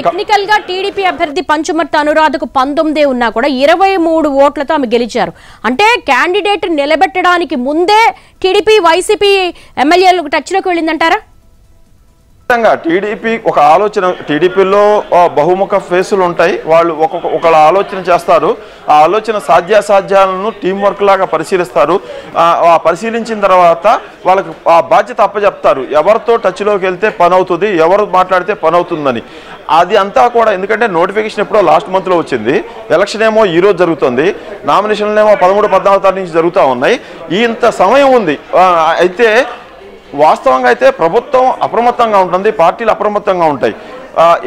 Technical గా TDP అభ్యర్థి పంచుమర్తి అనురాధకు 19 ఉన్నా కూడా 23 ఓట్లతో ఆమె గెలిచారు. అంటే క్యాండిడేట్ నిలబెట్టడానికి ముందే టీడీపీ వైసీపీ ఎమ్మెల్యేలకు టచ్ లోకి వెళ్ళిందంటారా? టీడీపీ ఒక ఆలోచన, టీడీపీలో బహుముఖ ఫేసులు ఉంటాయి, వాళ్ళు ఒకళ్ళ ఆలోచన చేస్తారు, ఆ ఆలోచన సాధ్యాసాధ్యాలను టీం వర్క్ లాగా పరిశీలిస్తారు, పరిశీలించిన తర్వాత వాళ్ళకి ఆ బాధ్యత అప్పచెప్తారు, ఎవరితో టచ్లోకి వెళ్తే పని అవుతుంది, ఎవరు మాట్లాడితే పని అవుతుందని. అది అంతా కూడా ఎందుకంటే నోటిఫికేషన్ ఎప్పుడో లాస్ట్ మంత్లో వచ్చింది, ఎలక్షన్ ఏమో ఈరోజు జరుగుతుంది, నామినేషన్లు ఏమో 13, 14 తారీఖు నుంచి జరుగుతూ ఉన్నాయి, ఇంత సమయం ఉంది. అయితే వాస్తవంగా అయితే ప్రభుత్వం అప్రమత్తంగా ఉంటుంది, పార్టీలు అప్రమత్తంగా ఉంటాయి.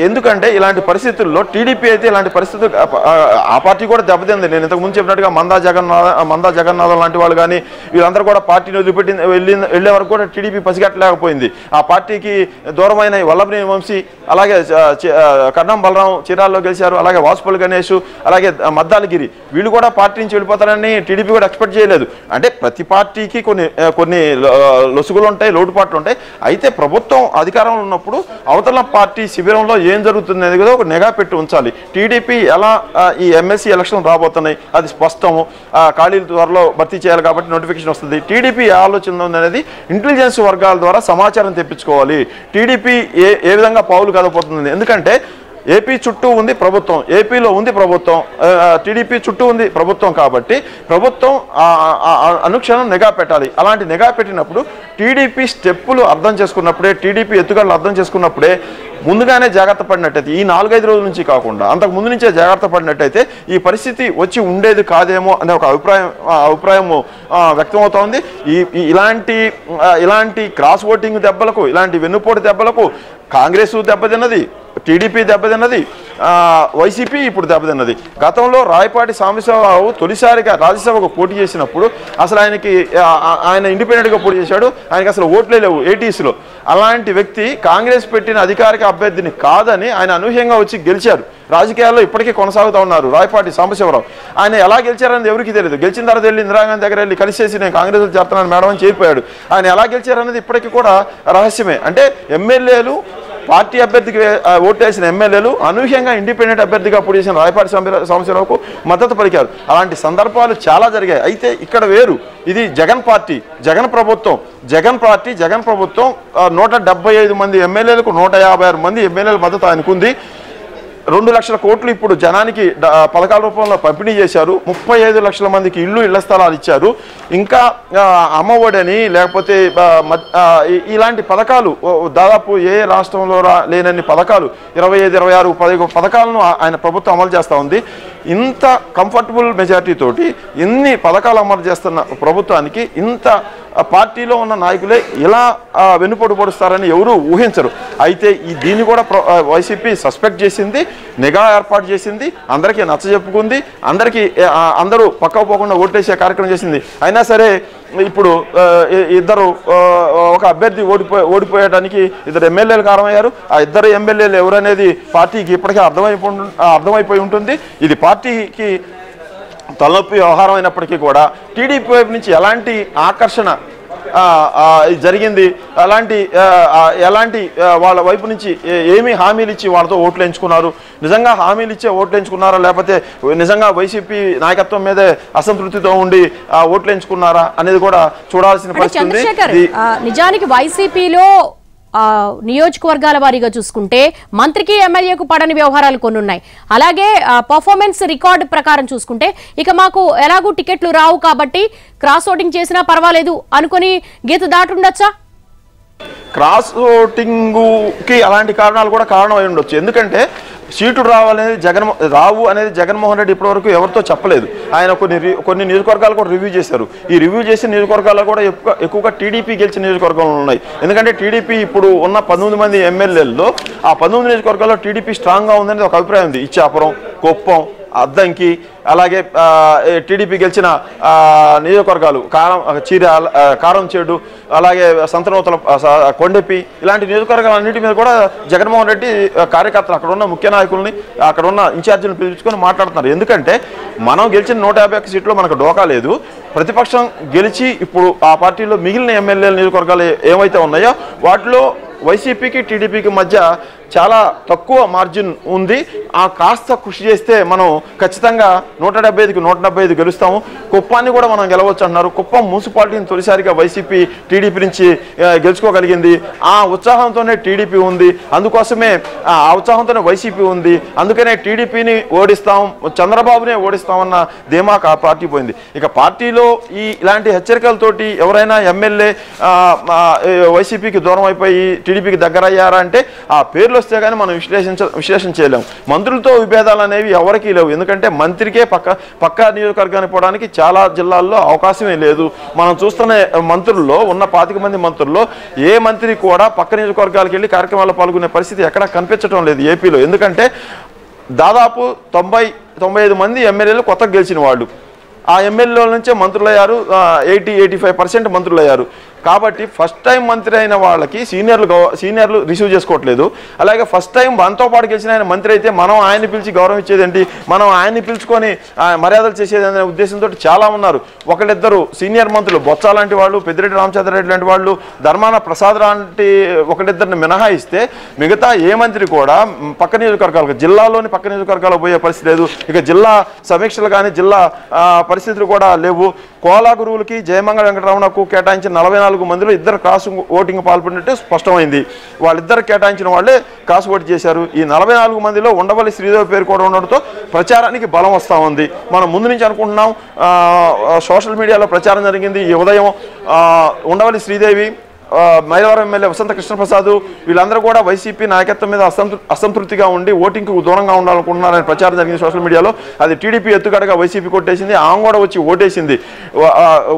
ఎందుకంటే ఇలాంటి పరిస్థితుల్లో టీడీపీ అయితే ఇలాంటి పరిస్థితులు ఆ పార్టీ కూడా దెబ్బతింది. నేను ఇంతకుముందు చెప్పినట్టుగా మందా జగన్నాథం లాంటి వాళ్ళు కానీ వీళ్ళందరూ కూడా పార్టీని వదిలిపెట్టి వెళ్ళే వరకు కూడా టీడీపీ పసిగట్టలేకపోయింది. ఆ పార్టీకి దూరమైన వల్లభనేని వంశీ, అలాగే కన్నం బలరాం చీరాల్లో గెలిచారు, అలాగే వాసుపల్లి గణేష్, అలాగే మద్దాలగిరి, వీళ్ళు కూడా పార్టీ నుంచి వెళ్ళిపోతారని టీడీపీ కూడా ఎక్స్పెక్ట్ చేయలేదు. అంటే ప్రతి పార్టీకి కొన్ని లొసుగులు ఉంటాయి, లోటుపాట్లు ఉంటాయి. అయితే ప్రభుత్వం అధికారంలో ఉన్నప్పుడు అవతల పార్టీ శిబిరం ఏం జరుగుతుంది అనేది కూడా ఒక నిఘా పెట్టి ఉంచాలి. టీడీపీ ఎలా ఈ ఎమ్మెల్సీ ఎలక్షన్ రాబోతున్నాయి, అది స్పష్టము. ఖాళీల త్వరలో భర్తీ చేయాలి కాబట్టి నోటిఫికేషన్ వస్తుంది. టీడీపీ ఆలోచన అనేది ఇంటెలిజెన్స్ వర్గాల ద్వారా సమాచారం తెప్పించుకోవాలి. టీడీపీ ఏ విధంగా పావులు కదపోతుంది, ఎందుకంటే ఏపీ చుట్టూ ఉంది ప్రభుత్వం, ఏపీలో ఉంది ప్రభుత్వం, టీడీపీ చుట్టూ ఉంది ప్రభుత్వం, కాబట్టి ప్రభుత్వం అనుక్షణం నిఘా పెట్టాలి. అలాంటి నిఘా పెట్టినప్పుడు టీడీపీ స్టెప్పులు అర్థం చేసుకున్నప్పుడే, టీడీపీ ఎత్తుగడలు అర్థం చేసుకున్నప్పుడే ముందుగానే జాగ్రత్త పడినట్టయితే, ఈ 4-5 రోజుల నుంచి కాకుండా అంతకు ముందు నుంచే జాగ్రత్త పడినట్టయితే ఈ పరిస్థితి వచ్చి ఉండేది కాదేమో అనే ఒక అభిప్రాయము వ్యక్తమవుతోంది. ఇలాంటి క్రాస్ ఓటింగ్ దెబ్బలకు, ఇలాంటి వెన్నుపోటు దెబ్బలకు కాంగ్రెస్ దెబ్బతిన్నది, టీడీపీ దెబ్బతిన్నది, వైసీపీ ఇప్పుడు దెబ్బతిన్నది. గతంలో రాయపాటి సాంబశివరావు తొలిసారిగా రాజ్యసభకు పోటీ చేసినప్పుడు అసలు ఆయన ఇండిపెండెంట్గా పోటీ చేశాడు, ఆయనకి అసలు ఓట్లే లేవు 80sలో. అలాంటి వ్యక్తి కాంగ్రెస్ పెట్టిన అధికారిక అభ్యర్థిని కాదని ఆయన అనూహ్యంగా వచ్చి గెలిచారు. రాజకీయాల్లో ఇప్పటికీ కొనసాగుతూ ఉన్నారు రాయపాటి సాంబశివరావు. ఆయన ఎలా గెలిచారనేది ఎవరికి తెలియదు. గెలిచిన తర్వాత వెళ్ళి ఇందిరాగాంధీ దగ్గర వెళ్ళి కలిసేసి నేను కాంగ్రెస్లో చేస్తున్నాను మేడం అని చేరిపోయాడు. ఆయన ఎలా గెలిచారనేది ఇప్పటికీ కూడా రహస్యమే. అంటే ఎమ్మెల్యేలు పార్టీ అభ్యర్థికి ఓటు వేసిన ఎమ్మెల్యేలు అనూహ్యంగా ఇండిపెండెంట్ అభ్యర్థిగా పోటీ చేసిన రాయపాటి సాంబశివరావుకు మద్దతు పలికారు. అలాంటి సందర్భాలు చాలా జరిగాయి. అయితే ఇక్కడ వేరు, ఇది జగన్ పార్టీ, జగన్ ప్రభుత్వం, జగన్ పార్టీ, జగన్ ప్రభుత్వం 175 మంది ఎమ్మెల్యేలకు 156 మంది ఎమ్మెల్యేల మద్దతు ఆయనకుంది. 2 లక్షల కోట్లు ఇప్పుడు జనానికి పథకాల రూపంలో పంపిణీ చేశారు. 35 లక్షల మందికి ఇళ్ల స్థలాలు ఇచ్చారు. ఇంకా అమ్మఒడని, లేకపోతే ఇలాంటి పథకాలు దాదాపు ఏ రాష్ట్రంలో లేనన్ని పథకాలు, 25, 26, 10 పథకాలను ఆయన ప్రభుత్వం అమలు చేస్తూ ఉంది. ఇంత కంఫర్టబుల్ మెజార్టీ తోటి ఇన్ని పథకాలు అమలు చేస్తున్న ప్రభుత్వానికి ఇంత పార్టీలో ఉన్న నాయకులే ఇలా వెన్నుపోటు పొడుస్తారని ఎవరు ఊహించరు. అయితే దీన్ని కూడా వైసీపీ సస్పెక్ట్ చేసింది, నిఘా ఏర్పాటు చేసింది, అందరికీ నచ్చజెప్పుకుంది, అందరూ పక్క పోకుండా ఓట్లేసే కార్యక్రమం చేసింది. అయినా సరే ఇప్పుడు ఇద్దరు, ఒక అభ్యర్థి ఓడిపోయడానికి 2 ఎమ్మెల్యేలు కారణమయ్యారు. ఆ 2 ఎమ్మెల్యేలు ఎవరనేది పార్టీకి ఇప్పటికే అర్థమైపోయి ఉంటుంది. ఇది పార్టీకి తలనొప్పి వ్యవహారం అయినప్పటికీ కూడా టీడీపీ వైపు నుంచి ఎలాంటి ఆకర్షణ జరిగింది, ఎలాంటి వాళ్ళ వైపు నుంచి ఏమి హామీలు ఇచ్చి వాళ్ళతో ఓట్లు ఎంచుకున్నారు, నిజంగా హామీలు ఇచ్చే ఓట్లు ఎంచుకున్నారా, లేకపోతే నిజంగా వైసీపీ నాయకత్వం మీదే అసంతృప్తితో ఉండి ఓట్లు ఎంచుకున్నారా అనేది కూడా చూడాల్సిన పరిస్థితి. నిజానికి వైసీపీలో నియోజకవర్గాల వారీగా చూసుకుంటే మంత్రికి, ఎమ్మెల్యేకు పడని వ్యవహారాలు కొన్ని ఉన్నాయి. అలాగే పర్ఫార్మెన్స్ రికార్డు ప్రకారం చూసుకుంటే ఇక మాకు ఎలాగూ టికెట్లు రావు కాబట్టి క్రాస్ ఓటింగ్ చేసినా పర్వాలేదు అనుకుని గీత దాటుండొచ్చా? క్రాస్ ఓటింగ్కి అలాంటి కారణాలు కూడా కారణం అయి ఉండొచ్చు. ఎందుకంటే సీటులు రావు అనేది జగన్మోహన్ రెడ్డి ఇప్పటివరకు ఎవరితో చెప్పలేదు. ఆయన కొన్ని నియోజకవర్గాలు కూడా రివ్యూ చేశారు. ఈ రివ్యూ చేసిన నియోజకవర్గాల్లో కూడా ఎక్కువగా టీడీపీ గెలిచిన నియోజకవర్గాలు ఉన్నాయి. ఎందుకంటే టీడీపీ ఇప్పుడు ఉన్న 19 మంది ఎమ్మెల్యేల్లో ఆ 19 నియోజకవర్గాల్లో టీడీపీ స్ట్రాంగ్గా ఉందనేది ఒక అభిప్రాయం ఉంది. ఇచ్చాపురం, కుప్పం, అద్దంకి, అలాగే టీడీపీ గెలిచిన నియోజకవర్గాలు కారంచేడు, అలాగే సంతనూతల, కొండెపి, ఇలాంటి నియోజకవర్గాలన్నింటి మీద కూడా జగన్మోహన్ రెడ్డి కార్యకర్తలు, అక్కడ ఉన్న ముఖ్య నాయకుల్ని, అక్కడ ఉన్న ఇన్ఛార్జీలను పిలుచుకొని మాట్లాడుతున్నారు. ఎందుకంటే మనం గెలిచిన 151 సీట్లో మనకు డోకా లేదు. ప్రతిపక్షం గెలిచి ఇప్పుడు ఆ పార్టీలో మిగిలిన ఎమ్మెల్యేల నియోజకవర్గాలు ఏవైతే ఉన్నాయో వాటిలో వైసీపీకి, టీడీపీకి మధ్య చాలా తక్కువ మార్జిన్ ఉంది. ఆ కాస్త కృషి చేస్తే మనం ఖచ్చితంగా 175కి 175 గెలుస్తాము. కుప్పాన్ని కూడా మనం గెలవచ్చు అంటున్నారు. కుప్పం మున్సిపాలిటీని తొలిసారిగా వైసీపీ టీడీపీ నుంచి గెలుచుకోగలిగింది. ఆ ఉత్సాహంతోనే టీడీపీ ఉంది, అందుకోసమే ఆ ఉత్సాహంతోనే వైసీపీ ఉంది, అందుకనే టీడీపీని ఓడిస్తాం, చంద్రబాబునే ఓడిస్తామన్న ధీమాక ఆ పార్టీ పోయింది. ఇక పార్టీలో ఇలాంటి హెచ్చరికలతోటి ఎవరైనా ఎమ్మెల్యే వైసీపీకి దూరం అయిపోయి టీడీపీకి దగ్గరయ్యారా అంటే ఆ పేర్లు వస్తే కానీ మనం విశ్లేషణ చేయలేము. మంత్రులతో విభేదాలు అనేవి ఎవరికీ లేవు, ఎందుకంటే మంత్రికే పక్క నియోజకవర్గానికి పోవడానికి చాలా జిల్లాల్లో అవకాశమే లేదు. మనం చూస్తున్న మంత్రుల్లో ఉన్న 25 మంది మంత్రుల్లో ఏ మంత్రి కూడా పక్క నియోజకవర్గాలకు వెళ్ళి కార్యక్రమాల్లో పాల్గొనే పరిస్థితి ఎక్కడా కనిపించడం లేదు ఏపీలో. ఎందుకంటే దాదాపు 90-95 మంది ఎమ్మెల్యేలు కొత్తగా గెలిచిన వాళ్ళు, ఆ ఎమ్మెల్యేల నుంచే మంత్రులయ్యారు, 80-85% మంత్రులయ్యారు. కాబట్టి ఫస్ట్ టైం మంత్రి అయిన వాళ్ళకి సీనియర్లు రిసీవ్ చేసుకోవట్లేదు. అలాగే ఫస్ట్ టైం మనతో పాటు గెలిచిన ఆయన మంత్రి అయితే మనం ఆయన్ని పిలిచి గౌరవం ఇచ్చేదేంటి, మనం ఆయన్ని పిలుచుకొని మర్యాదలు చేసేదనే ఉద్దేశంతో చాలా ఉన్నారు. ఒకళ్ళిద్దరు సీనియర్ మంత్రులు బొత్స లాంటి వాళ్ళు, పెద్దిరెడ్డి రామచంద్రరెడ్డి లాంటి వాళ్ళు, ధర్మాన ప్రసాద్ లాంటి ఒకళ్ళిద్దరిని మినహాయిస్తే మిగతా ఏ మంత్రి కూడా పక్క నియోజకవర్గాలకు జిల్లాలోని పక్క నియోజకవర్గాలకు పోయే పరిస్థితి లేదు. ఇక జిల్లా సమీక్షలు కానీ జిల్లా పరిస్థితులు కూడా లేవు. కోలా గురువులకి జయమంగళ వెంకటరమణకు కేటాయించిన 44 మందిలో ఇద్దరు క్రాస్ ఓటింగ్ పాల్పడినట్టు స్పష్టమైంది. వాళ్ళిద్దరు కేటాయించిన వాళ్ళే క్రాస్ ఓటు చేశారు. ఈ 44 మందిలో ఉండవల్లి శ్రీదేవి పేరు కూడా ఉండడంతో ప్రచారానికి బలం వస్తూ ఉంది. మనం ముందు నుంచి అనుకుంటున్నాం, సోషల్ మీడియాలో ప్రచారం జరిగింది. ఈ ఉదయం ఉండవల్లి శ్రీదేవి, మైలవరం ఎమ్మెల్యే వసంత కృష్ణప్రసాద్ వీళ్ళందరూ కూడా వైసీపీ నాయకత్వం మీద అసంతృప్తిగా ఉండి ఓటింగ్కు దూరంగా ఉండాలనుకుంటున్నారని ప్రచారం జరిగింది సోషల్ మీడియాలో. అది టీడీపీ ఎత్తుగడగా వైసీపీ కొట్టేసింది, ఆమె కూడా వచ్చి ఓటేసింది.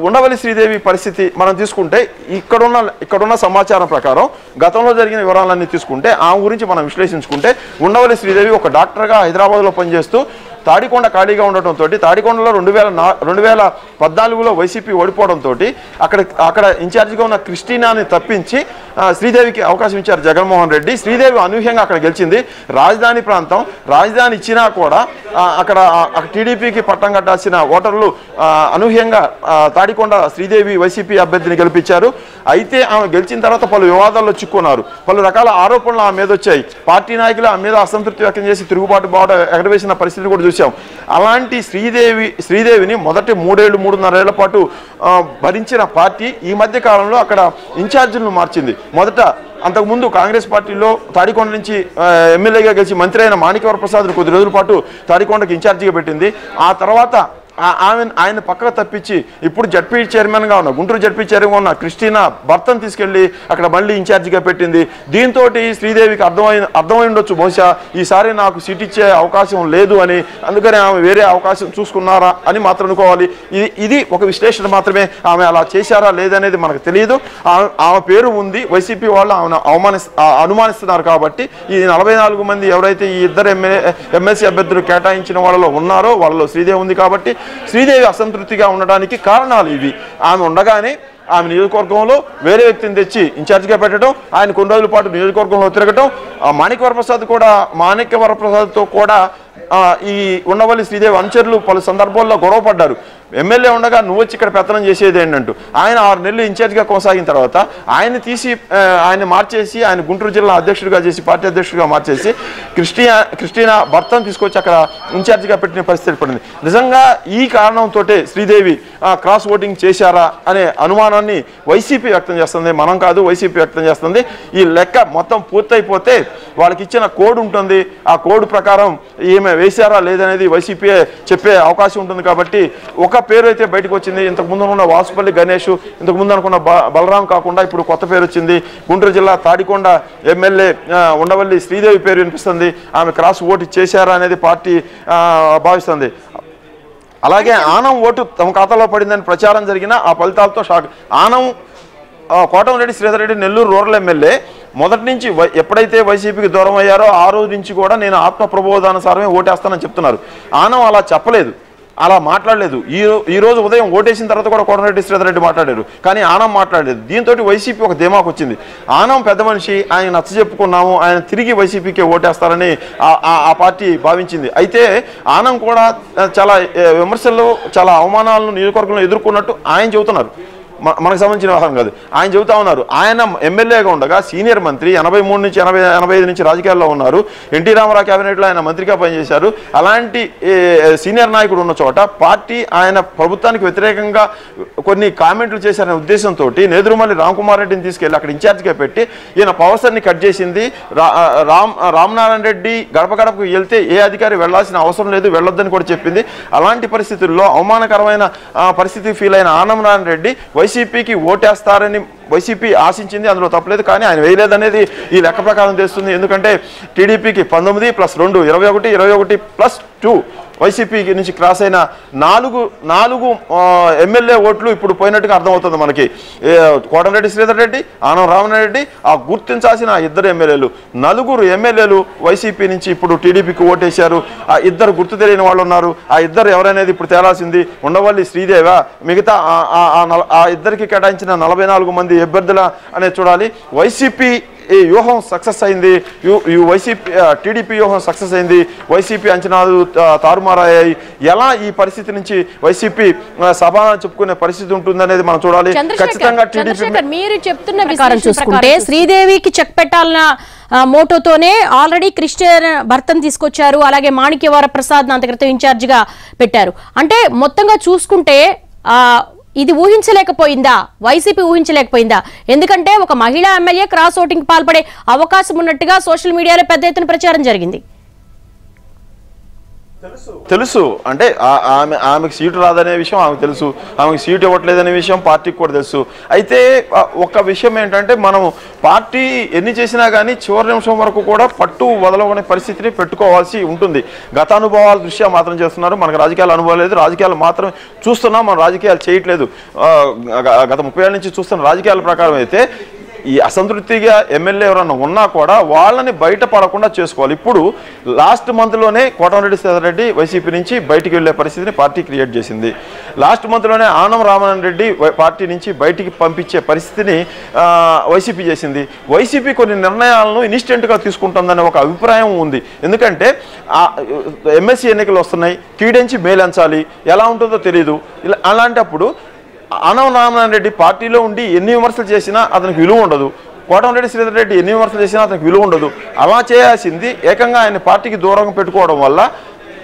ఉండవల్లి శ్రీదేవి పరిస్థితి మనం తీసుకుంటే ఇక్కడున్న సమాచారం ప్రకారం గతంలో జరిగిన వివరాలన్నీ తీసుకుంటే ఆమె గురించి మనం విశ్లేషించుకుంటే ఉండవల్లి శ్రీదేవి ఒక డాక్టర్గా హైదరాబాద్లో పనిచేస్తూ తాడికొండ ఖాళీగా ఉండటంతో తాడికొండలో 2014లో వైసీపీ ఓడిపోవడంతో అక్కడ ఇన్ఛార్జిగా ఉన్న క్రిస్టినాని తప్పించి శ్రీదేవికి అవకాశం ఇచ్చారు జగన్మోహన్ రెడ్డి. శ్రీదేవి అనూహ్యంగా అక్కడ గెలిచింది. రాజధాని ప్రాంతం, రాజధాని ఇచ్చినా కూడా అక్కడ టీడీపీకి పట్టం కట్టాల్సిన ఓటర్లు అనూహ్యంగా తాడికొండ శ్రీదేవి వైసీపీ అభ్యర్థిని గెలిపించారు. అయితే ఆమె గెలిచిన తర్వాత పలు వివాదాల్లో చిక్కున్నారు. పలు రకాల ఆరోపణలు ఆమె మీద వచ్చాయి. పార్టీ నాయకులు ఆమె మీద అసంతృప్తి వ్యక్తం చేసి తిరుగుబాటు బాట ఎగరవేసిన పరిస్థితి కూడా చూసాం. అలాంటి శ్రీదేవిని మొదటి 3-3.5 ఏళ్ల పాటు భరించిన పార్టీ ఈ మధ్య కాలంలో అక్కడ ఇన్ఛార్జీలను మార్చింది. మొదట అంతకుముందు కాంగ్రెస్ పార్టీలో తాడికొండ నుంచి ఎమ్మెల్యేగా గెలిచి మంత్రి అయిన మాణిక్యవరప్రసాద్ను కొద్ది రోజుల పాటు తాడికొండకు ఇన్ఛార్జిగా పెట్టింది. ఆ తర్వాత ఆయన పక్కకు తప్పించి ఇప్పుడు జడ్పీ చైర్మన్గా ఉన్న గుంటూరు జడ్పీ చైర్మన్గా ఉన్న క్రిస్టినా భర్తను తీసుకెళ్లి అక్కడ మళ్ళీ ఇన్ఛార్జిగా పెట్టింది. దీంతో శ్రీదేవికి అర్థమై ఉండొచ్చు, బహుశా ఈసారి నాకు సీట్ ఇచ్చే అవకాశం లేదు అని, అందుకని ఆమె వేరే అవకాశం చూసుకున్నారా అని మాత్రం అనుకోవాలి. ఇది ఒక విశ్లేషణ మాత్రమే. ఆమె అలా చేశారా లేదనేది మనకు తెలియదు. ఆమె పేరు ఉంది, వైసీపీ వాళ్ళు ఆమెను అనుమానిస్తున్నారు. కాబట్టి ఈ 44 మంది ఎవరైతే ఈ ఇద్దరు ఎమ్మెల్సీ అభ్యర్థులు కేటాయించిన వాళ్ళలో ఉన్నారో వాళ్ళలో శ్రీదేవి ఉంది. కాబట్టి శ్రీదేవి అసంతృప్తిగా ఉండడానికి కారణాలు ఇవి. ఆమె ఉండగానే ఆమె నియోజకవర్గంలో వేరే వ్యక్తిని తెచ్చి ఇన్ఛార్జిగా పెట్టడం, ఆయన కొన్ని రోజుల పాటు నియోజకవర్గంలో తిరగటం, మాణిక్యవరప్రసాద్తో కూడా ఈ ఉండవల్లి శ్రీదేవి అనుచరులు పలు సందర్భాల్లో గొడవపడ్డారు. ఎమ్మెల్యే ఉండగా నువ్వు వచ్చి ఇక్కడ పెత్తనం చేసేది ఏంటంటూ ఆయన 6 నెలలు ఇన్ఛార్జిగా కొనసాగిన తర్వాత ఆయన తీసి ఆయన మార్చేసి ఆయన గుంటూరు జిల్లా అధ్యక్షుడిగా చేసి పార్టీ అధ్యక్షుడిగా మార్చేసి క్రిస్టినా భర్తను తీసుకొచ్చి అక్కడ ఇన్ఛార్జిగా పెట్టిన పరిస్థితి పడింది. నిజంగా ఈ కారణంతో శ్రీదేవి క్రాస్ ఓటింగ్ చేశారా అనే అనుమానాన్ని వైసీపీ వ్యక్తం చేస్తుంది, మనం కాదు, వైసీపీ వ్యక్తం చేస్తుంది. ఈ లెక్క మొత్తం పూర్తయిపోతే వాళ్ళకి ఇచ్చిన కోడ్ ఉంటుంది, ఆ కోడ్ ప్రకారం ఈమె వేశారా లేదనేది వైసీపీ చెప్పే అవకాశం ఉంటుంది. కాబట్టి ఒక పేరు అయితే బయటకు వచ్చింది, ఇంతకుముందు ఉన్న వాసుపల్లి గణేష్, ఇంతకుముందు అనుకున్న బలరాం కాకుండా ఇప్పుడు కొత్త పేరు వచ్చింది. గుంటూరు జిల్లా తాడికొండ ఎమ్మెల్యే ఉండవల్లి శ్రీదేవి పేరు వినిపిస్తుంది. ఆమె క్రాస్ ఓటు చేశారా అనేది పార్టీ భావిస్తుంది. అలాగే ఆనం ఓటు తమ ఖాతాలో పడిందని ప్రచారం జరిగిన ఆ ఫలితాలతో shock. Anam Kotamreddy Sridhar Reddy Nellore rural MLA మొదటి నుంచి ఎప్పుడైతే వైసీపీకి దూరం అయ్యారో ఆ రోజు నుంచి కూడా నేను ఆత్మ ప్రబోధానుసారమే ఓటేస్తానని చెప్తున్నారు. ఆనం అలా చెప్పలేదు, అలా మాట్లాడలేదు. ఈ రోజు ఉదయం ఓటేసిన తర్వాత కూడా కోటంరెడ్డి శ్రీధర్ రెడ్డి మాట్లాడారు, కానీ ఆనం మాట్లాడలేదు. దీంతో వైసీపీ ఒక ధీమాకు వచ్చింది. ఆనం పెద్ద మనిషి, ఆయన నచ్చ చెప్పుకున్నాము, ఆయన తిరిగి వైసీపీకే ఓటేస్తారని ఆ పార్టీ భావించింది. అయితే ఆనం కూడా చాలా విమర్శలు, చాలా అవమానాలను నియోజకవర్గంలో ఎదుర్కొన్నట్టు ఆయన చెబుతున్నారు. మనకు సంబంధించిన వ్యవహారం కాదు. ఆయన చెబుతా ఉన్నారు, ఆయన ఎమ్మెల్యేగా ఉండగా సీనియర్ మంత్రి 83 నుంచి 85 నుంచి రాజకీయాల్లో ఉన్నారు. ఎన్టీ రామారావు క్యాబినెట్లో ఆయన మంత్రిగా పనిచేశారు. అలాంటి సీనియర్ నాయకుడు ఉన్న చోట పార్టీ ఆయన ప్రభుత్వానికి వ్యతిరేకంగా కొన్ని కామెంట్లు చేశారనే ఉద్దేశంతో నేదురుమల్లి రామ్కుమార్ రెడ్డిని తీసుకెళ్లి అక్కడ ఇన్ఛార్జ్గా పెట్టి ఈయన పవర్సర్ని కట్ చేసింది. రామనారాయణ రెడ్డి గడప గడపకు వెళ్తే ఏ అధికారి వెళ్లాల్సిన అవసరం లేదు, వెళ్ళొద్దని కూడా చెప్పింది. అలాంటి పరిస్థితుల్లో అవమానకరమైన పరిస్థితి ఫీల్ అయిన ఆనందనారాయణ రెడ్డి వైసీపీకి ఓటేస్తారని వైసీపీ ఆశించింది, అందులో తప్పలేదు. కానీ ఆయన వేయలేదనేది ఈ లెక్క ప్రకారం తెలుస్తుంది. ఎందుకంటే టీడీపీకి 19 + 2 = 21, 21 + 2 వైసీపీ నుంచి క్రాస్ అయిన నాలుగు ఎమ్మెల్యే ఓట్లు ఇప్పుడు పోయినట్టుగా అర్థమవుతుంది మనకి. కోటమిరెడ్డి శ్రీధర్ రెడ్డి, ఆనం రామనారెడ్డి, ఆ గుర్తించాల్సిన ఇద్దరు ఎమ్మెల్యేలు, 4 ఎమ్మెల్యేలు వైసీపీ నుంచి ఇప్పుడు టీడీపీకి ఓటేశారు. ఆ ఇద్దరు గుర్తు తెలియని వాళ్ళు ఉన్నారు. ఆ ఇద్దరు ఎవరనేది ఇప్పుడు తేలాల్సింది. ఉండవల్లి శ్రీదేవ మిగతా ఆ ఇద్దరికి కేటాయించిన 44 మంది అభ్యర్థుల అనేది చూడాలి. వైసీపీ ఈ వ్యూహం సక్సెస్ అయింది. టీడీపీ వ్యూహం సక్సెస్ అయింది. వైసీపీ అంచనాలు తారుమారయ్యాయి. ఎలా ఈ పరిస్థితి నుంచి వైసీపీ సభాన చెప్పుకునే పరిస్థితి ఉంటుందనేది మనం చూడాలి. ఖచ్చితంగా టీడీపీ మీరు చెప్తున్న విషయం చూసుకుంటే శ్రీదేవికి చెక్ పెట్టాలన్న మోటోతోనే ఆల్రెడీ క్రిస్టియన్ భర్తను తీసుకొచ్చారు. అలాగే మాణిక్యవార ప్రసాద్ అంతక్రితం ఇన్ఛార్జిగా పెట్టారు. అంటే మొత్తంగా చూసుకుంటే ఇది ఊహించలేకపోయిందా వైసీపీ? ఊహించలేకపోయిందా? ఎందుకంటే ఒక మహిళా ఎమ్మెల్యే క్రాస్ ఓటింగ్ పాల్పడే అవకాశం ఉన్నట్టుగా సోషల్ మీడియాలో పెద్ద ఎత్తున ప్రచారం జరిగింది. తెలుసు అంటే ఆమెకు సీటు రాదనే విషయం ఆమెకు తెలుసు, ఆమెకు సీటు ఇవ్వట్లేదనే విషయం పార్టీకి కూడా తెలుసు. అయితే ఒక విషయం ఏంటంటే మనం పార్టీ ఎన్ని చేసినా కానీ చివరి నిమిషం వరకు కూడా పట్టు వదలవనే పరిస్థితిని పెట్టుకోవాల్సి ఉంటుంది. గతానుభవాల దృష్ట్యా మాత్రం చేస్తున్నారు. మనకు రాజకీయాలు అనుభవం లేదు, రాజకీయాలు మాత్రం చూస్తున్నాం, మనం రాజకీయాలు చేయట్లేదు. గత 30 ఏళ్ళ నుంచి చూస్తున్న రాజకీయాల ప్రకారం అయితే ఈ అసంతృప్తిగా ఎమ్మెల్యే ఎవరన్నా ఉన్నా కూడా వాళ్ళని బయట పడకుండా చేసుకోవాలి. ఇప్పుడు లాస్ట్ మంత్లోనే కోటమిరెడ్డి శ్రీధర్ రెడ్డి వైసీపీ నుంచి బయటికి వెళ్లే పరిస్థితిని పార్టీ క్రియేట్ చేసింది. లాస్ట్ మంత్లోనే ఆనం రామనారాయణ రెడ్డి పార్టీ నుంచి బయటికి పంపించే పరిస్థితిని వైసీపీ చేసింది. వైసీపీ కొన్ని నిర్ణయాలను ఇన్స్టెంట్గా తీసుకుంటుందనే ఒక అభిప్రాయం ఉంది. ఎందుకంటే ఎమ్మెల్సీ ఎన్నికలు వస్తున్నాయి, కీడించి మేలంచాలి, ఎలా ఉంటుందో తెలీదు. అలాంటప్పుడు ఆనం రామనారాయణ రెడ్డి పార్టీలో ఉండి ఎన్ని విమర్శలు చేసినా అతనికి విలువ ఉండదు, కోటమిరెడ్డి శ్రీధర్ రెడ్డి ఎన్ని విమర్శలు చేసినా అతనికి విలువ ఉండదు. అలా చేయాల్సింది ఏకంగా ఆయన పార్టీకి దూరంగా పెట్టుకోవడం వల్ల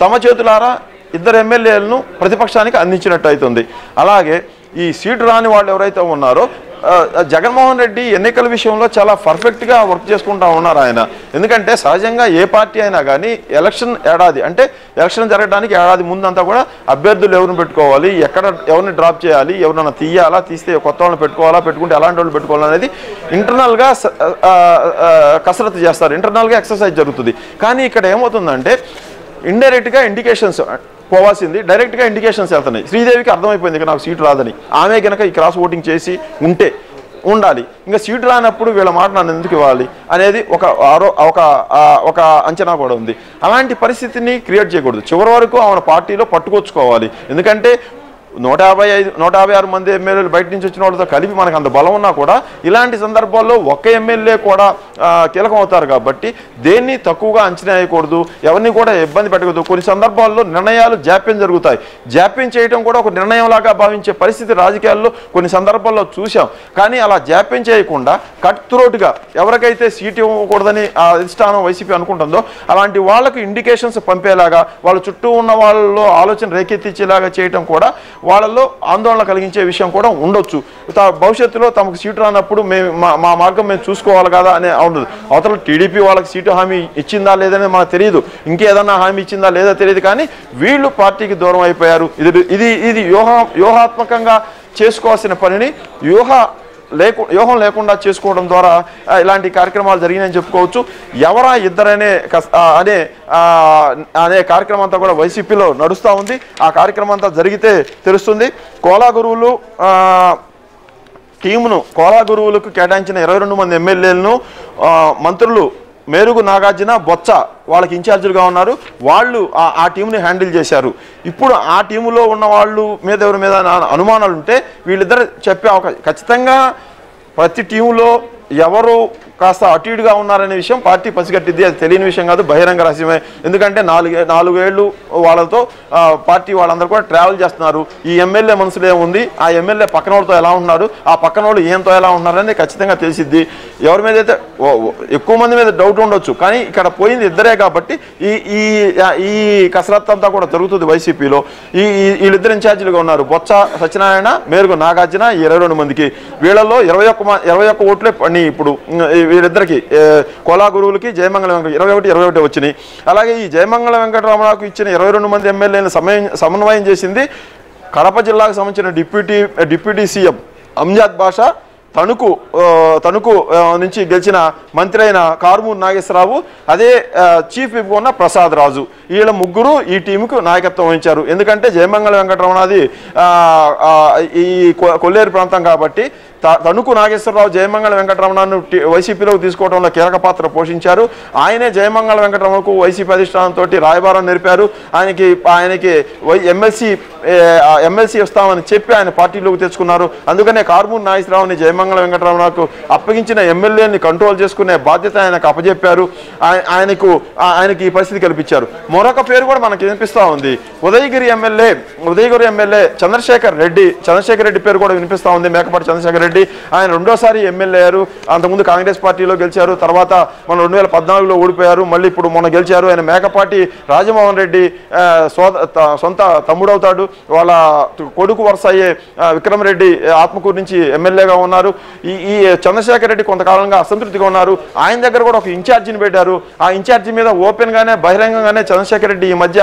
తమ చేతులారా ఇద్దరు ఎమ్మెల్యేలను ప్రతిపక్షానికి అందించినట్టు అవుతుంది. అలాగే ఈ సీటు రాని వాళ్ళు ఎవరైతే ఉన్నారో జగన్మోహన్ రెడ్డి ఎన్నికల విషయంలో చాలా పర్ఫెక్ట్గా వర్క్ చేసుకుంటూ ఉన్నారు ఆయన. ఎందుకంటే సహజంగా ఏ పార్టీ అయినా కానీ ఎలక్షన్ ఏడాది అంటే ఎలక్షన్ జరగడానికి ఏడాది ముందంతా కూడా అభ్యర్థులు ఎవరిని పెట్టుకోవాలి, ఎక్కడ ఎవరిని డ్రాప్ చేయాలి, ఎవరినైనా తీయాలా, తీస్తే కొత్త వాళ్ళని పెట్టుకోవాలా, పెట్టుకుంటే ఎలాంటి వాళ్ళు పెట్టుకోవాలి అనేది ఇంటర్నల్గా కసరత్తు చేస్తారు, ఇంటర్నల్గా ఎక్సర్సైజ్ జరుగుతుంది. కానీ ఇక్కడ ఏమవుతుందంటే ఇండైరెక్ట్గా ఇండికేషన్స్ పోవాల్సింది డైరెక్ట్గా ఇండికేషన్స్ వెళ్తున్నాయి. శ్రీదేవికి అర్థమైపోయింది ఇక నాకు సీటు రాదని. ఆమె కనుక ఈ క్రాస్ ఓటింగ్ చేసి ఉంటే ఉండాలి, ఇంకా సీటు రానప్పుడు వీళ్ళ మాట నన్ను ఎందుకు ఇవ్వాలి అనేది ఒక అంచనా కూడా ఉంది. అలాంటి పరిస్థితిని క్రియేట్ చేయకూడదు. చివరి వరకు ఆమె పార్టీలో పట్టుకొచ్చుకోవాలి. ఎందుకంటే 156 మంది ఎమ్మెల్యేలు బయట నుంచి వచ్చిన వాళ్ళతో కలిపి మనకు అంత బలం ఉన్నా కూడా ఇలాంటి సందర్భాల్లో ఒక ఎమ్మెల్యే కూడా కీలకం అవుతారు. కాబట్టి దేన్ని తక్కువగా అంచనా వేయకూడదు, ఎవరిని కూడా ఇబ్బంది పెట్టకూడదు. కొన్ని సందర్భాల్లో నిర్ణయాలు జాప్యం జరుగుతాయి. జాప్యం చేయడం కూడా ఒక నిర్ణయంలాగా భావించే పరిస్థితి రాజకీయాల్లో కొన్ని సందర్భాల్లో చూసాం. కానీ అలా జాప్యం చేయకుండా కట్ త్రోట్గా ఎవరికైతే సీటు ఇవ్వకూడదని ఆ అధిష్టానం వైసీపీ అనుకుంటుందో అలాంటి వాళ్ళకి ఇండికేషన్స్ పంపేలాగా, వాళ్ళ చుట్టూ ఉన్న వాళ్ళలో ఆలోచన రేకెత్తించేలాగా చేయడం కూడా వాళ్ళల్లో ఆందోళన కలిగించే విషయం కూడా ఉండొచ్చు. భవిష్యత్తులో తమకు సీటు రానప్పుడు మా మార్గం మేము చూసుకోవాలి కదా అనే ఉండదు. అవతల టీడీపీ వాళ్ళకి సీటు హామీ ఇచ్చిందా లేదనే మనకు తెలియదు, ఇంకేదన్నా హామీ ఇచ్చిందా లేదా తెలియదు. కానీ వీళ్ళు పార్టీకి దూరం అయిపోయారు. ఇది వ్యూహాత్మకంగా చేసుకోవాల్సిన పనిని వ్యూహం లేకుండా చేసుకోవడం ద్వారా ఇలాంటి కార్యక్రమాలు జరిగినాయని చెప్పుకోవచ్చు. ఎవరా ఇద్దరనే అనే కార్యక్రమం అంతా కూడా వైసీపీలో నడుస్తూ ఉంది. ఆ కార్యక్రమం అంతా జరిగితే తెలుస్తుంది. కోలాగురువులు టీమును కోలాగురువులకు కేటాయించిన 22 మంది ఎమ్మెల్యేలను మంత్రులు మేరుగు నాగార్జున, బొత్స వాళ్ళకి ఇన్ఛార్జీలుగా ఉన్నారు. వాళ్ళు ఆ టీంని హ్యాండిల్ చేశారు. ఇప్పుడు ఆ టీములో ఉన్న వాళ్ళు మీద ఎవరి మీద అనుమానాలు ఉంటే వీళ్ళిద్దరు చెప్పే అవకాశం ఖచ్చితంగా ప్రతి టీంలో ఎవరు కాస్త అటు ఇటుగా ఉన్నారనే విషయం పార్టీ పసిగట్టింది. అది తెలియని విషయం కాదు, బహిరంగ రహస్యమే. ఎందుకంటే నాలుగేళ్లు వాళ్ళతో పార్టీ వాళ్ళందరూ కూడా ట్రావెల్ చేస్తున్నారు. ఈ ఎమ్మెల్యే మనసులో ఏముంది, ఆ ఎమ్మెల్యే పక్కనోళ్ళతో ఎలా ఉన్నారు, ఆ పక్కనోళ్ళు ఏంతో ఎలా ఉన్నారనేది ఖచ్చితంగా తెలిసిద్ది. ఎవరి మీద అయితే ఎక్కువ మంది మీద డౌట్ ఉండొచ్చు, కానీ ఇక్కడ పోయింది ఇద్దరే కాబట్టి ఈ ఈ ఈ కసరత్తు అంతా కూడా జరుగుతుంది. వైసీపీలో వీళ్ళిద్దరు ఇన్ఛార్జీలుగా ఉన్నారు, బొత్స సత్యనారాయణ మేరకు నాగార్జున. 22 మందికి వీళ్ళల్లో 21 ఓట్లే పడినాయి. ఇప్పుడు వీళ్ళిద్దరికి కోలా గురువులకి జయమంగళం వెంకట 21 వచ్చినాయి. అలాగే ఈ జయమంగళం వెంకటరామరావుకు ఇచ్చిన 22 మంది ఎమ్మెల్యేలను సమన్వయం చేసింది కడప జిల్లాకు సంబంధించిన డిప్యూటీ సీఎం అంజాద్ బాషా, తణుకు నుంచి గెలిచిన మంత్రి అయిన కార్మూరు నాగేశ్వరరావు, అదే చీఫ్ విప్ ఉన్న ప్రసాద్ రాజు. వీళ్ళ ముగ్గురు ఈ టీంకు నాయకత్వం వహించారు. ఎందుకంటే జయమంగళ వెంకటరమణది ఈ కొల్లేరు ప్రాంతం కాబట్టి తణుకు నాగేశ్వరరావు జయమంగళ వెంకటరమణను వైసీపీలోకి తీసుకోవడంలో కీలక పాత్ర పోషించారు. ఆయనే జయమంగళ వెంకటరమణకు వైసీపీ అధిష్టానంతో రాయబారం నేర్పారు. ఆయనకి ఎమ్మెల్సీ ఇస్తామని చెప్పి ఆయన పార్టీలోకి తెచ్చుకున్నారు. అందుకనే కార్మూరు నాగేశ్వరరావుని జయమంగళ వెంకటరమణకు అప్పగించిన ఎమ్మెల్యేని కంట్రోల్ చేసుకునే బాధ్యత ఆయనకు అప్పజెప్పారు. ఆయనకి ఈ పరిస్థితి కల్పించారు. మరొక పేరు కూడా మనకి వినిపిస్తూ ఉంది, ఉదయగిరి ఎమ్మెల్యే చంద్రశేఖర్ రెడ్డి పేరు కూడా వినిపిస్తూ ఉంది. మేకపాటి చంద్రశేఖర్ రెడ్డి ఆయన రెండోసారి ఎమ్మెల్యే అయ్యారు. అంతకుముందు కాంగ్రెస్ పార్టీలో గెలిచారు, తర్వాత మన 2014లో ఓడిపోయారు, మళ్ళీ ఇప్పుడు మొన్న గెలిచారు. ఆయన మేకపాటి రాజమోహన్ రెడ్డి సొంత తమ్ముడవుతాడు. వాళ్ళ కొడుకు వరుస అయ్యే విక్రమ్ రెడ్డి ఆత్మకూరు నుంచి ఎమ్మెల్యేగా ఉన్నారు. ఈ చంద్రశేఖర్ రెడ్డి కొంతకాలంగా అసంతృప్తిగా ఉన్నారు. ఆయన దగ్గర కూడా ఒక ఇన్ఛార్జిని పెట్టారు. ఆ ఇన్ఛార్జి మీద ఓపెన్గానే బహిరంగంగానే చంద్రశేఖర్ రెడ్డి ఈ మధ్య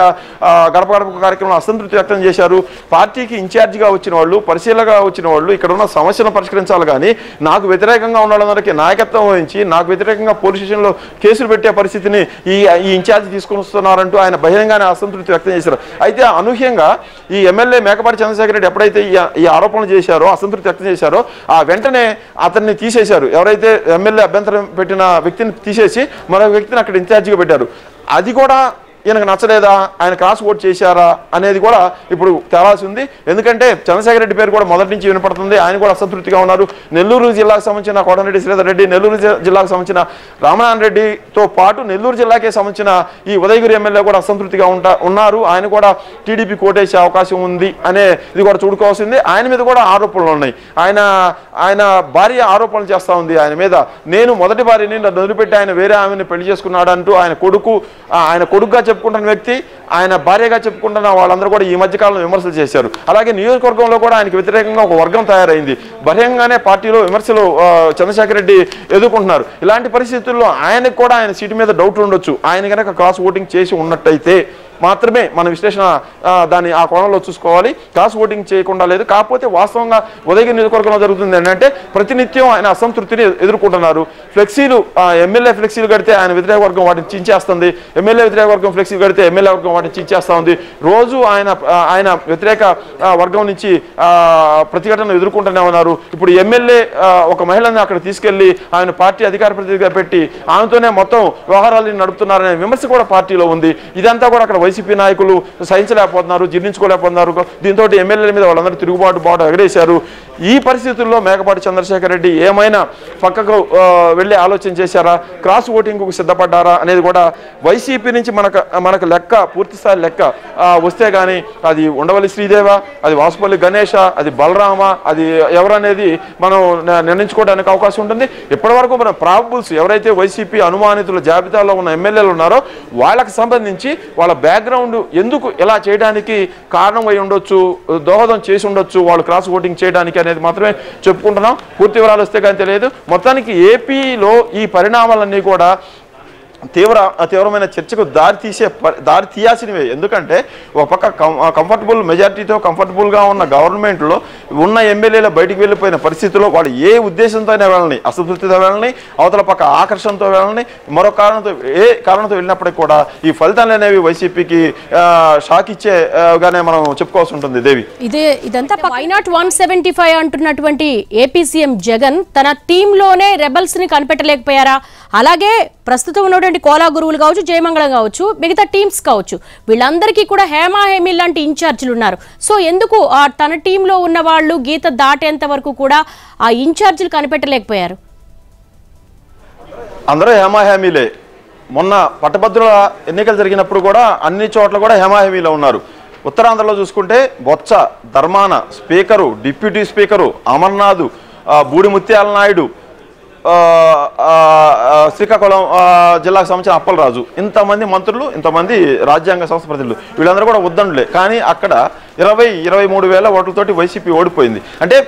గడప గడప కార్యక్రమంలో అసంతృప్తి వ్యక్తం చేశారు. పార్టీకి ఇన్ఛార్జిగా వచ్చిన వాళ్ళు, పరిశీలనగా వచ్చిన వాళ్ళు ఇక్కడ ఉన్న సమస్యను పరిష్కరించాలి, కానీ నాకు వ్యతిరేకంగా ఉన్నవాళ్ళందరికీ నాయకత్వం వహించి నాకు వ్యతిరేకంగా పోలీస్ స్టేషన్లో కేసులు పెట్టే పరిస్థితిని ఈ ఇన్ఛార్జి తీసుకుని వస్తున్నారంటూ ఆయన బహిరంగానే అసంతృప్తి వ్యక్తం చేశారు. అయితే అనూహ్యంగా ఈ ఎమ్మెల్యే మేకపాటి చంద్రశేఖర్ రెడ్డి ఎప్పుడైతే ఈ ఆరోపణలు చేశారో, అసంతృప్తి వ్యక్తం చేశారో, ఆ వెంటనే అతన్ని తీసేశారు. ఎవరైతే ఎమ్మెల్యే అభ్యంతరం పెట్టిన వ్యక్తిని తీసేసి మరొక వ్యక్తిని అక్కడ ఇన్ఛార్జిగా పెట్టారు. అది కూడా ఈయనకు నచ్చలేదా, ఆయన క్రాస్ ఓట్ చేశారా అనేది కూడా ఇప్పుడు తేలాల్సి ఉంది. ఎందుకంటే చంద్రశేఖర్ రెడ్డి పేరు కూడా మొదటి నుంచి వినపడుతుంది. ఆయన కూడా అసంతృప్తిగా ఉన్నారు. నెల్లూరు జిల్లాకు సంబంధించిన కోటమిరెడ్డి శ్రీధర్ రెడ్డి, నెల్లూరు జిల్లాకు సంబంధించిన రామనారాయణ రెడ్డితో పాటు నెల్లూరు జిల్లాకే సంబంధించిన ఈ ఉదయగిరి ఎమ్మెల్యే కూడా అసంతృప్తిగా ఉన్నారు. ఆయన కూడా టీడీపీ కోటేసే అవకాశం ఉంది అనే ఇది కూడా చూడుకోవాల్సింది. ఆయన మీద కూడా ఆరోపణలు ఉన్నాయి. ఆయన భార్య ఆరోపణలు చేస్తూ ఉంది ఆయన మీద. నేను మొదటి భార్యని వదిలిపెట్టి ఆయన వేరే ఆమెను పెళ్లి చేసుకున్నాడు అంటూ ఆయన కొడుకుగా చెప్పుకుంటున్న వ్యక్తి, ఆయన భార్యగా చెప్పుకుంటున్న వాళ్ళందరూ కూడా ఈ మధ్యకాలంలో విమర్శలు చేశారు. అలాగే నియోజకవర్గంలో కూడా ఆయనకు వ్యతిరేకంగా ఒక వర్గం తయారైంది. బహిరంగానే పార్టీలో విమర్శలు చంద్రశేఖర్ రెడ్డి ఎదుర్కొంటున్నారు. ఇలాంటి పరిస్థితుల్లో ఆయనకు కూడా ఆయన సీటు మీద డౌట్ ఉండొచ్చు. ఆయన కనుక క్రాస్ ఓటింగ్ చేసి ఉన్నట్టయితే మాత్రమే మన విశ్లేషణ దాన్ని ఆ కోణంలో చూసుకోవాలి. క్రాస్ ఓటింగ్ చేయకుండా లేదు. కాకపోతే వాస్తవంగా ఉదయగిరి నియోజకవర్గంలో జరుగుతుంది ఏంటంటే ప్రతినిత్యం ఆయన అసంతృప్తిని ఎదుర్కొంటున్నారు. ఫ్లెక్సీలు, ఎమ్మెల్యే ఫ్లెక్సీలు కడితే ఆయన వ్యతిరేక వర్గం వాటిని చించేస్తుంది. ఎమ్మెల్యే వ్యతిరేక వర్గం ఫ్లెక్సీలు కడితే ఎమ్మెల్యే వర్గం వాటిని చించేస్తూ ఉంది. రోజు ఆయన వ్యతిరేక వర్గం నుంచి ప్రతిఘటనలు ఎదుర్కొంటూనే ఉన్నారు. ఇప్పుడు ఎమ్మెల్యే ఒక మహిళని అక్కడ తీసుకెళ్లి ఆయన పార్టీ అధికార ప్రతినిధిగా పెట్టి ఆమెతోనే మొత్తం వ్యవహారాలను నడుపుతున్నారనే విమర్శ కూడా పార్టీలో ఉంది. ఇదంతా కూడా అక్కడ వైసీపీ నాయకులు సహించలేకపోతున్నారు, జీర్ణించుకోలేకపోతున్నారు. దీంతో ఎమ్మెల్యేల మీద వాళ్ళందరూ తిరుగుబాటు ఎగరేశారు. ఈ పరిస్థితుల్లో మేకపాటి చంద్రశేఖర్ రెడ్డి ఏమైనా పక్కకు వెళ్ళి ఆలోచన చేశారా, క్రాస్ ఓటింగ్కు సిద్ధపడ్డారా అనేది కూడా వైసీపీ నుంచి మనకు లెక్క, పూర్తిస్థాయి లెక్క వస్తే కానీ అది ఉండవల్లి శ్రీదేవ, అది వాసుపల్లి గణేష, అది బలరామ, అది ఎవరనేది మనం నిర్ణయించుకోవడానికి అవకాశం ఉంటుంది. ఇప్పటివరకు మనం ప్రాబుల్స్ ఎవరైతే వైసీపీ అనుమానితుల జాబితాలో ఉన్న ఎమ్మెల్యేలు ఉన్నారో వాళ్ళకు సంబంధించి వాళ్ళ బ్యాక్గ్రౌండ్ ఎందుకు ఇలా చేయడానికి కారణం అయి ఉండొచ్చు, దోహదం చేసి ఉండొచ్చు వాళ్ళు క్రాస్ ఓటింగ్ చేయడానికి అనేది మాత్రమే చెప్పుకుంటున్నాం. పూర్తి వివరాలు వస్తే కానీ తెలియదు. మొత్తానికి ఏపీలో ఈ పరిణామాలన్నీ కూడా తీవ్రమైన చర్చకు దారి తీయాల్సినవే. ఎందుకంటే ఒక పక్క కంఫర్టబుల్ మెజార్టీతో కంఫర్టబుల్గా ఉన్న గవర్నమెంట్లో ఉన్న ఎమ్మెల్యేలు బయటికి వెళ్ళిపోయిన పరిస్థితుల్లో వాళ్ళు ఏ ఉద్దేశంతో వెళ్ళని, అసంతృప్తితో వెళ్ళని, అవతల పక్క ఆకర్షణతో వెళ్ళని, మరో ఏ కారణంతో వెళ్ళినప్పటికీ కూడా ఈ ఫలితాలు అనేవి వైసీపీకి షాక్ ఇచ్చేగానే మనం చెప్పుకోవాల్సి ఉంటుంది. దేవి, ఇదంతా వైనాట్ 175 అంటున్నటువంటి ఏపీ సీఎం జగన్ తన టీంలోనే రెబల్స్ ని కనిపెట్టలేకపోయారా? అలాగే ప్రస్తుతం ఉన్నటువంటి కోలా గురువులు కావచ్చు, జయమంగళం కావచ్చు, మిగతా టీమ్స్ కావచ్చు, వీళ్ళందరికీ కూడా హేమాహేమి లాంటి ఇన్ఛార్జీలు ఉన్నారు. సో ఎందుకు తన టీంలో ఉన్న వాళ్ళు గీత దాటేంత వరకు కూడా ఆ ఇన్ఛార్జీలు కనిపెట్టలేకపోయారు? అందరూ హేమాహేమీలే. మొన్న పట్టభద్రుల ఎన్నికలు జరిగినప్పుడు కూడా అన్ని చోట్ల కూడా హేమాహేమీలో ఉన్నారు. ఉత్తరాంధ్రలో చూసుకుంటే Botsa, Dharmana, speaker, deputy speaker, Amarnath, Budi Mutyala Naidu, Srikakulam జిల్లాకు సంబంధించిన అప్పలరాజు, ఇంతమంది మంత్రులు, ఇంతమంది రాజ్యాంగ సంస్థ ప్రతినిధులు, వీళ్ళందరూ కూడా ఉద్దండులే. కానీ అక్కడ 23,000 ఓట్లతోటి వైసీపీ ఓడిపోయింది. అంటే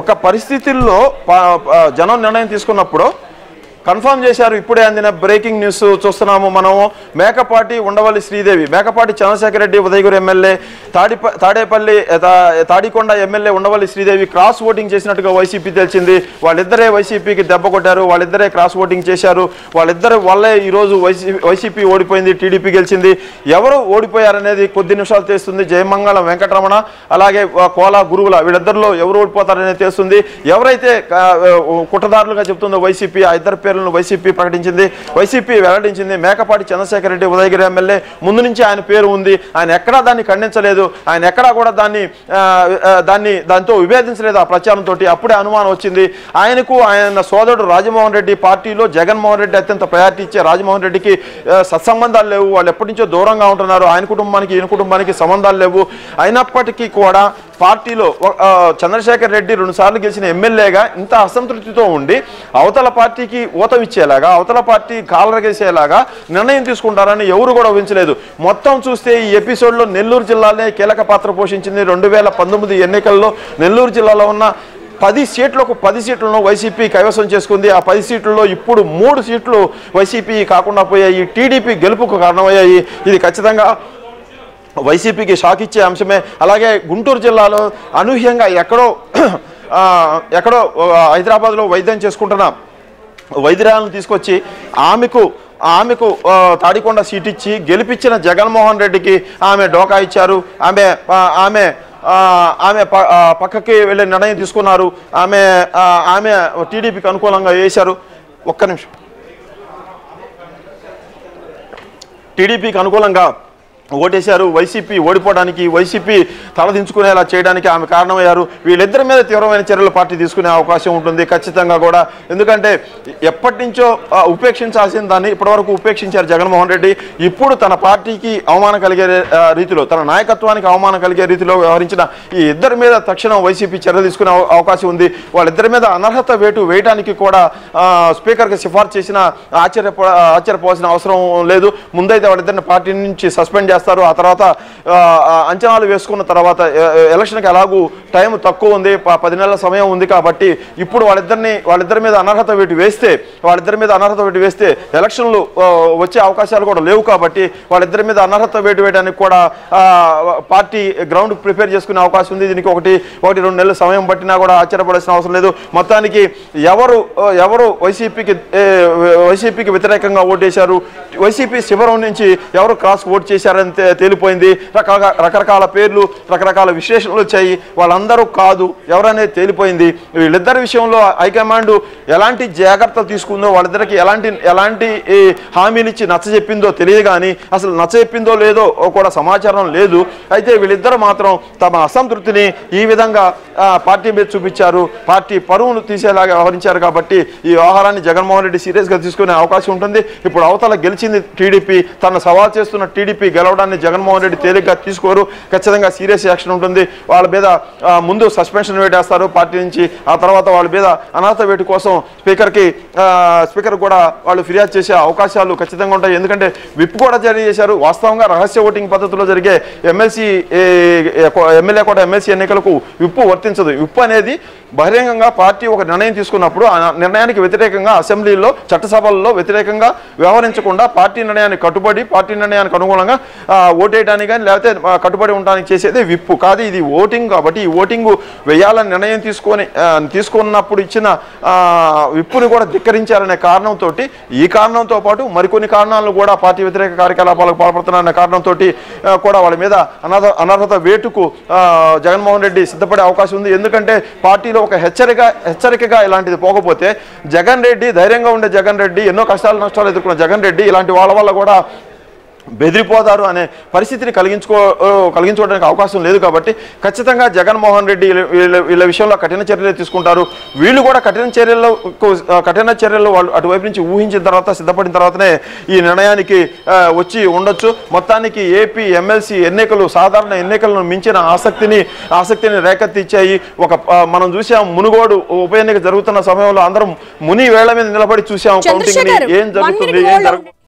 ఒక పరిస్థితుల్లో జనం నిర్ణయం తీసుకున్నప్పుడు కన్ఫర్మ్ చేశారు. ఇప్పుడే అందిన బ్రేకింగ్ న్యూస్ చూస్తున్నాము మనము. Mekapati Undavalli Sridevi, Mekapati Chandrasekhar Reddy Udayagiri MLA, Tadikonda MLA Undavalli Sridevi cross voting చేసినట్టుగా వైసీపీ తెలిసింది. వాళ్ళిద్దరే వైసీపీకి దెబ్బ కొట్టారు, వాళ్ళిద్దరే క్రాస్ ఓటింగ్ చేశారు, వాళ్ళిద్దరు వల్లే ఈరోజు వైసీపీ ఓడిపోయింది, టీడీపీ గెలిచింది. ఎవరు ఓడిపోయారనేది కొద్ది నిమిషాలు తెలుస్తుంది. జయమంగళం వెంకటరమణ అలాగే కోలా గురువుల వీళ్ళిద్దరిలో ఎవరు ఓడిపోతారనేది తెలుస్తుంది. ఎవరైతే కుట్రదారులుగా చెప్తుందో వైసీపీ, ఆ ఇద్దరు వైసీపీ ప్రకటించింది, వైసీపీ వెల్లడించింది. మేకపాటి చంద్రశేఖర్ రెడ్డి ఉదయగిరి ఎమ్మెల్యే, ముందు నుంచి ఆయన పేరు ఉంది, ఆయన ఎక్కడా దాన్ని ఖండించలేదు, ఆయన ఎక్కడా కూడా దాంతో విభేదించలేదు ఆ ప్రచారంతో. అప్పుడే అనుమానం వచ్చింది ఆయనకు. ఆయన సోదరుడు రాజమోహన్ రెడ్డి పార్టీలో జగన్మోహన్ రెడ్డి అత్యంత ప్రయారిటీ ఇచ్చే రాజమోహన్ రెడ్డికి సత్సంబంధాలు లేవు, వాళ్ళు ఎప్పటి నుంచో దూరంగా ఉంటున్నారు, ఆయన కుటుంబానికి ఈయన కుటుంబానికి సంబంధాలు లేవు. అయినప్పటికీ కూడా పార్టీలో చంద్రశేఖర్ రెడ్డి 2 సార్లు గెలిచిన ఎమ్మెల్యేగా ఇంత అసంతృప్తితో ఉండి అవతల పార్టీకి ఊతమిచ్చేలాగా, అవతల పార్టీ కాలరగేసేలాగా నిర్ణయం తీసుకుంటారని ఎవరు కూడా ఊహించలేదు. మొత్తం చూస్తే ఈ ఎపిసోడ్లో నెల్లూరు జిల్లానే కీలక పాత్ర పోషించింది. 2019 ఎన్నికల్లో నెల్లూరు జిల్లాలో ఉన్న 10 సీట్లను వైసీపీ కైవసం చేసుకుంది. ఆ 10 సీట్లలో ఇప్పుడు 3 సీట్లు వైసీపీ కాకుండా పోయాయి, టీడీపీ గెలుపుకు కారణమయ్యాయి. ఇది ఖచ్చితంగా వైసీపీకి షాక్ ఇచ్చే అంశమే. అలాగే గుంటూరు జిల్లాలో అనూహ్యంగా ఎక్కడో హైదరాబాద్లో వైద్యం చేసుకుంటున్న వైద్యురాలను తీసుకొచ్చి ఆమెకు తాడికొండ సీట్ ఇచ్చి గెలిపించిన జగన్మోహన్ రెడ్డికి ఆమె డోకా ఇచ్చారు. ఆమె ఆమె ఆమె పక్కకి వెళ్ళే నిర్ణయం తీసుకున్నారు. ఆమె ఆమె టీడీపీకి అనుకూలంగా వేశారు. ఒక్క నిమిషం. టీడీపీకి అనుకూలంగా ఓటేశారు. వైసీపీ ఓడిపోవడానికి, వైసీపీ తలదించుకునేలా చేయడానికి ఆమె కారణమయ్యారు. వీళ్ళిద్దరి మీద తీవ్రమైన చర్యలు పార్టీ తీసుకునే అవకాశం ఉంటుంది ఖచ్చితంగా కూడా. ఎందుకంటే ఎప్పటి నుంచో ఉపేక్షించాల్సిన దాన్ని ఇప్పటివరకు ఉపేక్షించారు జగన్మోహన్ రెడ్డి. ఇప్పుడు తన పార్టీకి అవమానం కలిగే రీతిలో, తన నాయకత్వానికి అవమానం కలిగే రీతిలో వ్యవహరించిన ఈ ఇద్దరి మీద తక్షణం వైసీపీ చర్యలు తీసుకునే అవకాశం ఉంది. వాళ్ళిద్దరి మీద అనర్హత వేటు వేయడానికి కూడా స్పీకర్కి సిఫార్సు చేసిన ఆశ్చర్యపోవాల్సిన అవసరం లేదు. ముందైతే వాళ్ళిద్దరిని పార్టీ నుంచి సస్పెండ్ చేస్తారు. ఆ తర్వాత అంచనాలు వేసుకున్న తర్వాత ఎలక్షన్కి ఎలాగూ టైం తక్కువ ఉంది, 10 నెలల సమయం ఉంది కాబట్టి ఇప్పుడు వాళ్ళిద్దరి మీద అనర్హత వేటు వేస్తే ఎలక్షన్లు వచ్చే అవకాశాలు కూడా లేవు కాబట్టి వాళ్ళిద్దరి మీద అనర్హత వేటు వేయడానికి కూడా పార్టీ గ్రౌండ్ ప్రిపేర్ చేసుకునే అవకాశం ఉంది. దీనికి ఒకటి 2 నెలల సమయం పట్టినా కూడా ఆశ్చర్యపడాల్సిన అవసరం లేదు. మొత్తానికి ఎవరు వైసీపీకి వ్యతిరేకంగా ఓటేశారు, వైసీపీ శిబిరం నుంచి ఎవరు క్రాస్ ఓట్ చేశారని తేలిపోయింది. రకరకాల పేర్లు, రకరకాల విశ్లేషణలు వచ్చాయి. వాళ్ళందరూ కాదు ఎవరనేది తేలిపోయింది. వీళ్ళిద్దరి విషయంలో హైకమాండ్ ఎలాంటి జాగ్రత్తలు తీసుకుందో, వాళ్ళిద్దరికి ఎలాంటి హామీలు ఇచ్చి నచ్చజెప్పిందో తెలియదు. కానీ అసలు నచ్చజెప్పిందో లేదో కూడా సమాచారం లేదు. అయితే వీళ్ళిద్దరు మాత్రం తమ అసంతృప్తిని ఈ విధంగా పార్టీ మీద చూపించారు, పార్టీ పరువును తీసేలాగా వ్యవహరించారు. కాబట్టి ఈ వ్యవహారాన్ని జగన్మోహన్ రెడ్డి సీరియస్గా తీసుకునే అవకాశం ఉంటుంది. ఇప్పుడు అవతల గెలిచింది టీడీపీ, తన సవాల్ చేస్తున్న టీడీపీ గెలవడాన్ని జగన్మోహన్ రెడ్డి తేలిగ్గా తీసుకోరు. ఖచ్చితంగా సీరియస్ యాక్షన్ ఉంటుంది. వాళ్ళ మీద ముందు సస్పెన్షన్ వేటేస్తారు పార్టీ నుంచి. ఆ తర్వాత వాళ్ళ మీద అనర్హత వేటు కోసం స్పీకర్ కూడా వాళ్ళు ఫిర్యాదు చేసే అవకాశాలు ఖచ్చితంగా ఉంటాయి. ఎందుకంటే విప్ కూడా జారీ చేశారు. వాస్తవంగా రహస్య ఓటింగ్ పద్ధతిలో జరిగే ఎమ్మెల్సీ ఎన్నికలకు విప్పు వర్తించదు. విప్పు అనేది బహిరంగంగా పార్టీ ఒక నిర్ణయం తీసుకున్నప్పుడు ఆ నిర్ణయానికి వ్యతిరేకంగా అసెంబ్లీలో, చట్టసభల్లో వ్యతిరేకంగా వ్యవహరించకుండా పార్టీ నిర్ణయాన్ని కట్టుబడి, పార్టీ నిర్ణయానికి అనుగుణంగా ఓటేయడానికి కానీ లేకపోతే కట్టుబడి ఉండడానికి చేసేది విప్పు కాదు. ఇది ఓటింగ్ కాబట్టి ఈ ఓటింగ్ వేయాలని నిర్ణయం తీసుకున్నప్పుడు ఇచ్చిన విప్పుని కూడా ధిక్కరించారనే కారణంతో, ఈ కారణంతో పాటు మరికొన్ని కారణాలను కూడా పార్టీ వ్యతిరేక కార్యకలాపాలకు పాల్పడుతున్నారనే కారణంతో కూడా వాళ్ళ మీద అనర్హత వేటుకు జగన్మోహన్ రెడ్డి సిద్ధపడే అవకాశం ఉంది. ఎందుకంటే పార్టీలో ఒక హెచ్చరికగా ఇలాంటిది పోకపోతే జగన్ రెడ్డి, ధైర్యంగా ఉండే జగన్ రెడ్డి, ఎన్నో కష్టాలు నష్టాలు ఎదుర్కొన్న జగన్ రెడ్డి ఇలాంటి వాళ్ళ వల్ల కూడా బెదిరిపోతారు అనే పరిస్థితిని కలిగించుకోవడానికి అవకాశం లేదు కాబట్టి ఖచ్చితంగా జగన్మోహన్ రెడ్డి వీళ్ళ విషయంలో కఠిన చర్యలు తీసుకుంటారు. వీళ్ళు కూడా కఠిన చర్యలు వాళ్ళు అటువైపు నుంచి ఊహించిన తర్వాత సిద్ధపడిన తర్వాతనే ఈ నిర్ణయానికి వచ్చి ఉండొచ్చు. మొత్తానికి ఏపీ ఎమ్మెల్సీ ఎన్నికలు సాధారణ ఎన్నికలను మించిన ఆసక్తిని రేకెత్తించాయి. ఒక మనం చూసాం మునుగోడు ఉప ఎన్నిక జరుగుతున్న సమయంలో అందరం ముని వేళ్ల మీద నిలబడి చూసాం కౌంటింగ్ ఏం జరుగుతుంది.